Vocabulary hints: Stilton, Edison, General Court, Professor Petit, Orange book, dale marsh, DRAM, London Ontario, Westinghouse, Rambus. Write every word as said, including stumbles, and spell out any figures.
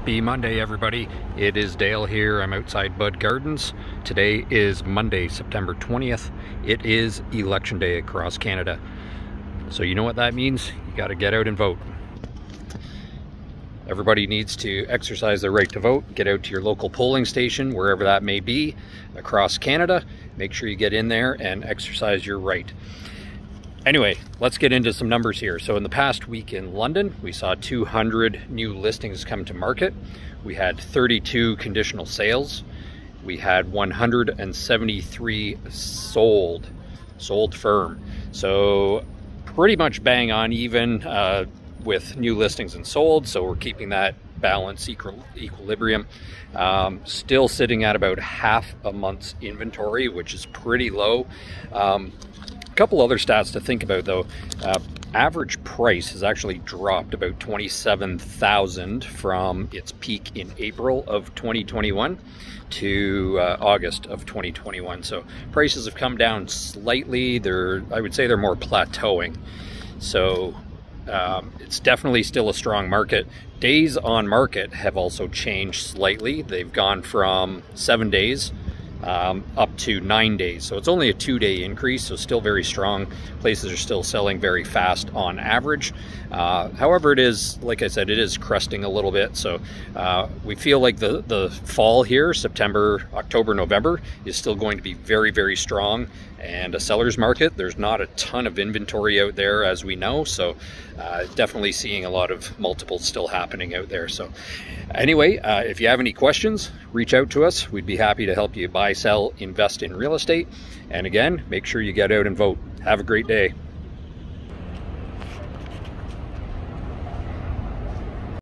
Happy Monday, everybody. It is Dale here. I'm outside Bud Gardens. Today is Monday, September twentieth. It is election day across Canada. So you know what that means? You got to get out and vote. Everybody needs to exercise their right to vote. Get out to your local polling station, wherever that may be across Canada. Make sure you get in there and exercise your right. Anyway, let's get into some numbers here. So in the past week in London, we saw two hundred new listings come to market. We had thirty-two conditional sales. We had one hundred seventy-three sold, sold firm. So pretty much bang on even uh, with new listings and sold. So we're keeping that balance, equal, equilibrium. Um, still sitting at about half a month's inventory, which is pretty low. Um, Couple other stats to think about though. Uh, average price has actually dropped about twenty-seven thousand from its peak in April of twenty twenty-one to uh, August of twenty twenty-one. So prices have come down slightly. They're, I would say they're more plateauing. So um, it's definitely still a strong market. Days on market have also changed slightly. They've gone from seven days Um, up to nine days. So it's only a two-day increase, so still very strong. Places are still selling very fast on average. Uh, however, it is, like I said, it is cresting a little bit. So uh, we feel like the, the fall here, September, October, November, is still going to be very, very strong. And a seller's market, there's not a ton of inventory out there, as we know. So uh, definitely seeing a lot of multiples still happening out there. So anyway, uh, if you have any questions, reach out to us. We'd be happy to help you buy, sell, invest in real estate. And again, make sure you get out and vote. Have a great day.